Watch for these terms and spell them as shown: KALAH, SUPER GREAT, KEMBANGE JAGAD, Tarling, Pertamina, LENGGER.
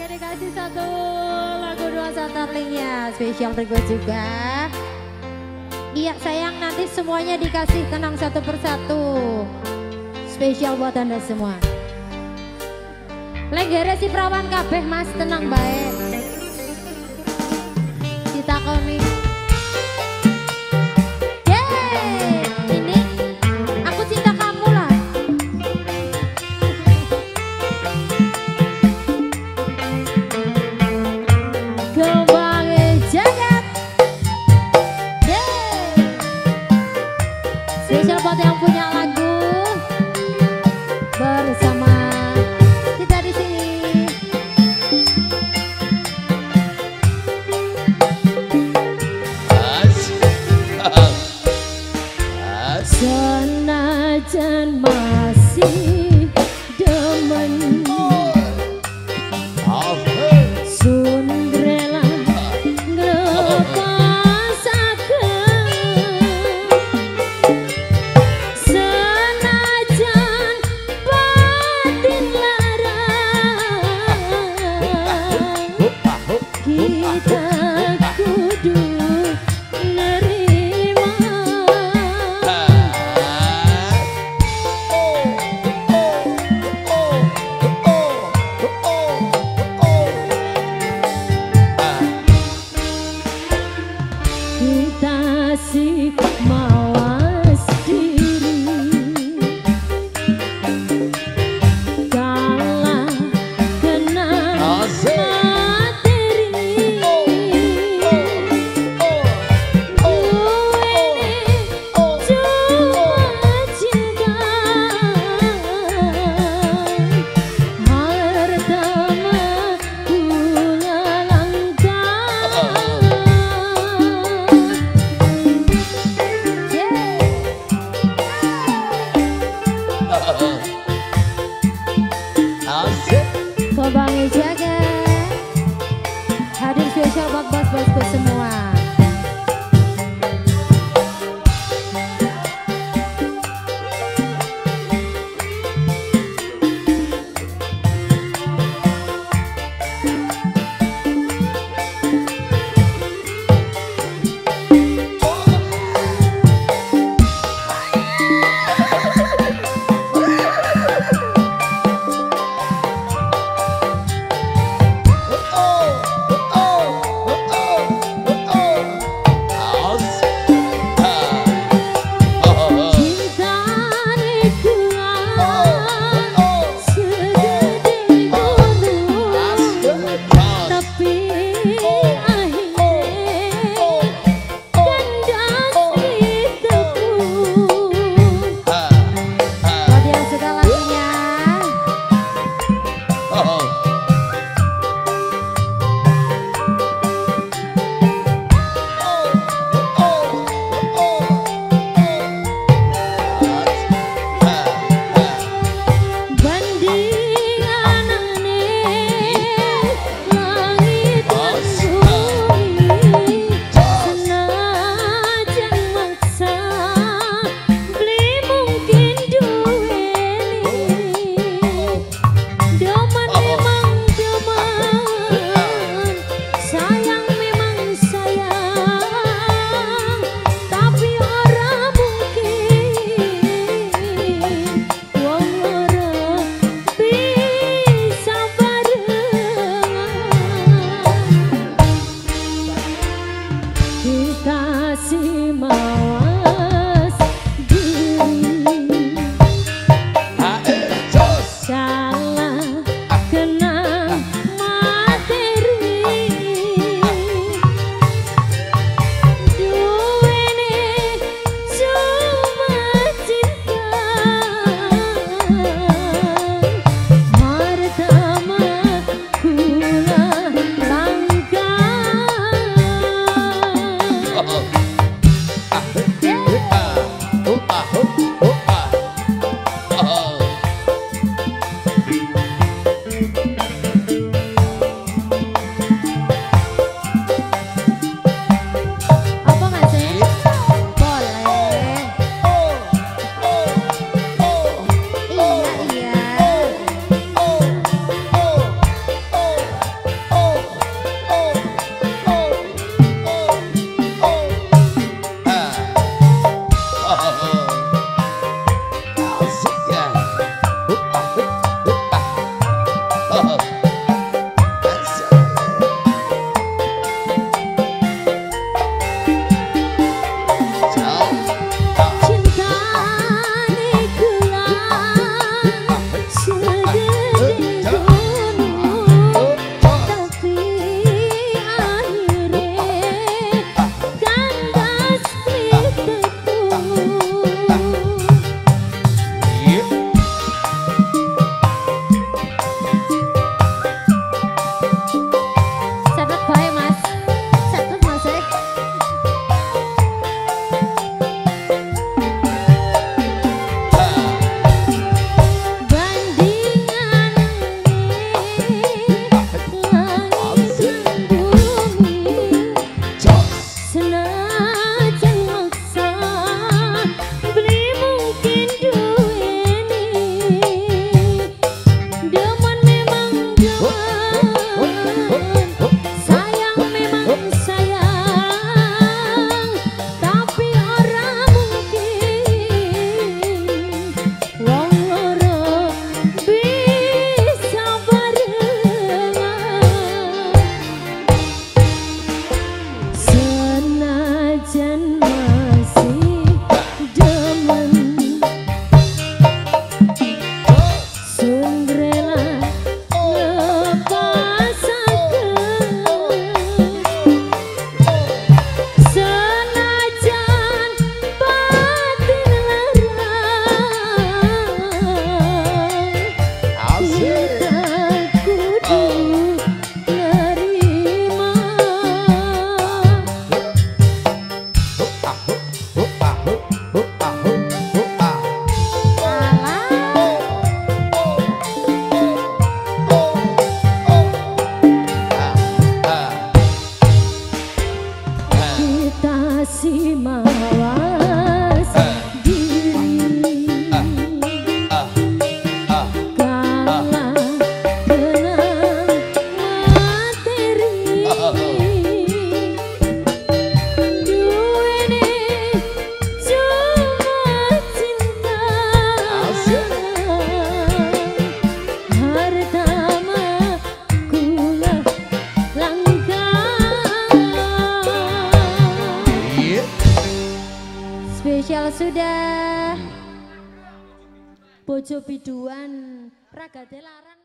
Oke, dikasih satu lagu nuansa Tarlingnya, spesial request juga. Iya sayang, nanti semuanya dikasih tenang satu persatu. Spesial buat Anda semua. Lenggere si perawan kabeh mas, tenang baik. Kita komik. Senajan masih demen sundrela nglepasaken, senajan batin lara kita kudu. Asik mawas diri kalah kena materi, ini cuma cinta harta pula langkah. Kembange Jagad hadir spesial buat bos-bosku semua. Oh, Sudah bojo biduan ragate larang.